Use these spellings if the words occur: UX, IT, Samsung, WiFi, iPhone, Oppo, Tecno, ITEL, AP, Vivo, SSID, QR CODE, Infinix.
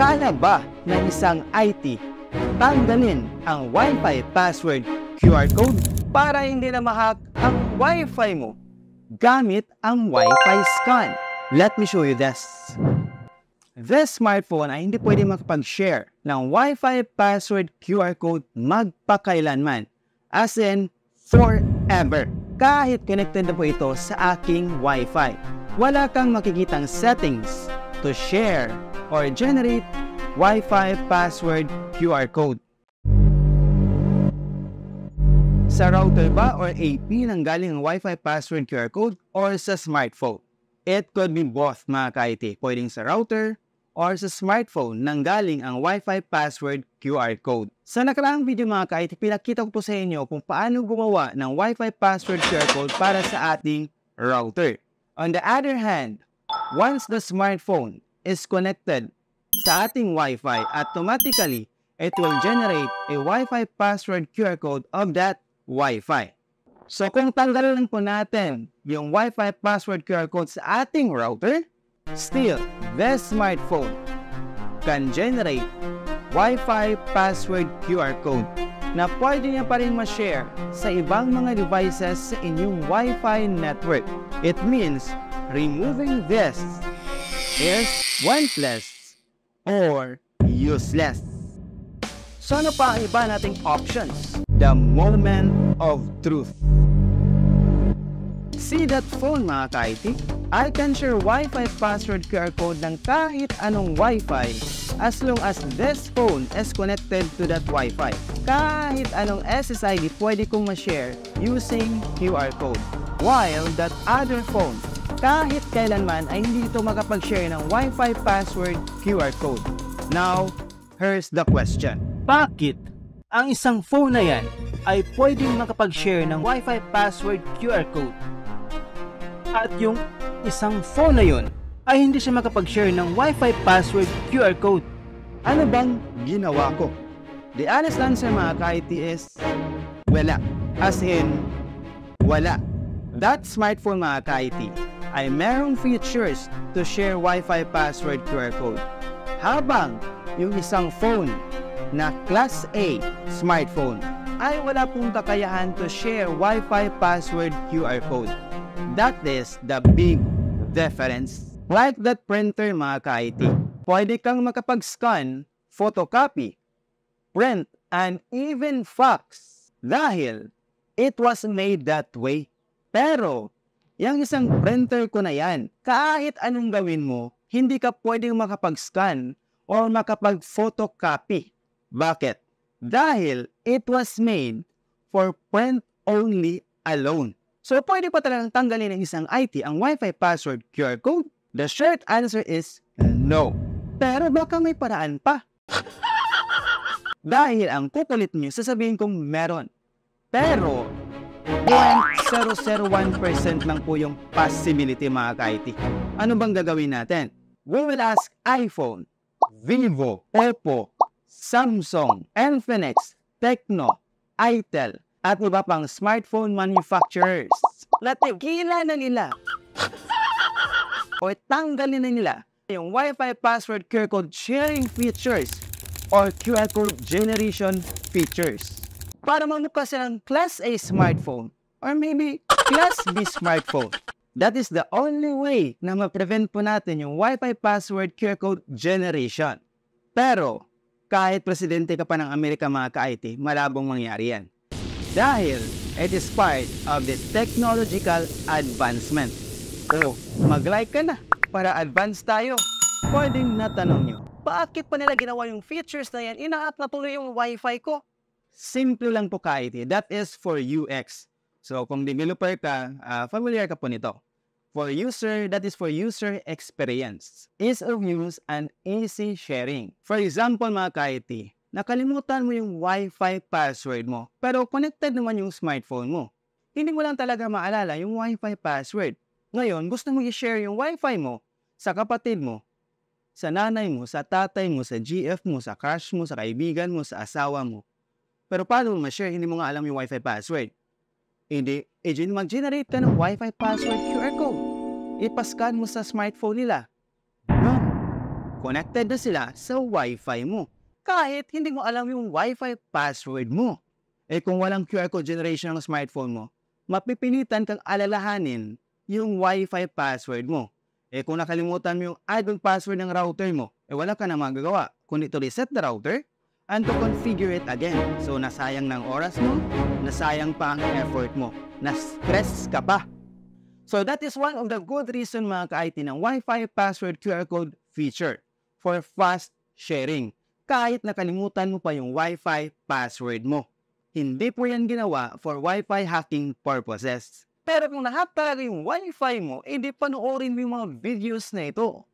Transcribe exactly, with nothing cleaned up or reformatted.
Kaya ba ng isang I T tanggalin ang Wi-Fi password Q R code para hindi na ma-hack ang Wi-Fi mo gamit ang Wi-Fi scan? Let me show you this. This smartphone ay hindi pwede makapag-share ng Wi-Fi password Q R code magpakailanman. As in, forever. Kahit connected na po ito sa aking Wi-Fi. Wala kang makikitang settings to share or generate Wi-Fi password Q R code. Sa router ba or A P nang galing ang Wi-Fi password Q R code or sa smartphone? It could be both, mga ka-I T. Pwedeng sa router or sa smartphone nang galing ang Wi-Fi password Q R code. Sa nakaraang video, mga ka-I T, pinakita ko po sa inyo kung paano gumawa ng Wi-Fi password Q R code para sa ating router. On the other hand, once the smartphone is connected sa ating Wi-Fi, automatically, it will generate a Wi-Fi password Q R code of that Wi-Fi. So kung tanggalin po natin yung Wi-Fi password Q R code sa ating router, still, this smartphone can generate Wi-Fi password Q R code na pwede niya pa rin ma-share sa ibang mga devices sa inyong Wi-Fi network. It means removing this is pointless or useless. So ano pa ang iba nating options? The moment of truth. See that phone, mga ka-I T? I can share Wi-Fi password Q R code ng kahit anong Wi-Fi as long as this phone is connected to that Wi-Fi. Kahit anong S S I D pwede kong ma-share using Q R code. While that other phone, kahit kailanman ay hindi ito makapag-share ng Wi-Fi password Q R code. Now, here's the question. Bakit ang isang phone na yan ay pwedeng makapag-share ng Wi-Fi password Q R code? At yung isang phone na yun ay hindi siya makapag-share ng Wi-Fi password Q R code. Ano bang ginawa ko? The honest answer, mga ka-I T, is wala. As in, wala. That smartphone, mga ka-I T, ay merong features to share Wi-Fi password Q R code. Habang yung isang phone na Class A smartphone ay wala pong kakayahan to share Wi-Fi password Q R code. That is the big difference. Like that printer, mga ka-I T, pwede kang makapag-scan, photocopy, print, and even fax dahil it was made that way. Pero yang isang printer ko na yan, kahit anong gawin mo, hindi ka pwedeng makapag-scan or makapag-photocopy. Bakit? Dahil it was made for print only alone. So pwede pa talagang tanggalin ng isang I T ang Wi-Fi password Q R code? The short answer is no. Pero baka may paraan pa. Dahil ang kukulit niyo, sasabihin kong meron. Pero zero point zero zero one percent lang po yung possibility, mga ka-I T. Ano bang gagawin natin? We will ask iPhone, Vivo, Oppo, Samsung, Infinix, Tecno, ITEL, at iba pang smartphone manufacturers. Natigilan na nila o tanggalin na nila yung Wi-Fi password Q R code sharing features or Q R code generation features. Para magmukha silang Class A smartphone or maybe Class B smartphone. That is the only way na ma-prevent po natin yung Wi-Fi password Q R code generation. Pero, kahit presidente ka pa ng Amerika, mga ka-I T, malabong mangyari yan. Dahil, it is part of the technological advancement. So, mag-like ka na para advance tayo. Pwedeng natanong nyo, bakit pa nila ginawa yung features na yan? Ina-hack na tuloy yung Wi-Fi ko. Simple lang po, ka-I T. That is for U X. So, kung developer ka, uh, familiar ka po nito. For user, that is for user experience. Ease of use and easy sharing. For example, mga ka-I T, nakalimutan mo yung Wi-Fi password mo, pero connected naman yung smartphone mo. Hindi mo lang talaga maalala yung Wi-Fi password. Ngayon, gusto mo i-share yung Wi-Fi mo sa kapatid mo, sa nanay mo, sa tatay mo, sa G F mo, sa crush mo, sa kaibigan mo, sa asawa mo. Pero paano mo ma-share? Hindi mo nga alam yung Wi-Fi password. Hindi, e mag-generate ka ng Wi-Fi password Q R code. Ipascan mo sa smartphone nila. Boom! Connected na sila sa Wi-Fi mo, kahit hindi mo alam yung Wi-Fi password mo. Eh kung walang Q R code generation ng smartphone mo, mapipilitan kang alalahanin yung Wi-Fi password mo. Eh kung nakalimutan mo yung admin password ng router mo, eh wala ka na magagawa kundi to reset the router and to configure it again. So nasayang ng oras mo, nasayang pa ang effort mo, na-stress ka pa. So that is one of the good reason mga ka-I T ng Wi-Fi password Q R code feature for fast sharing. Kahit nakalimutan mo pa yung Wi-Fi password mo. Hindi po yan ginawa for Wi-Fi hacking purposes. Pero kung nahack talaga yung Wi-Fi mo, hindi eh, panoorin mo yung mga videos na ito.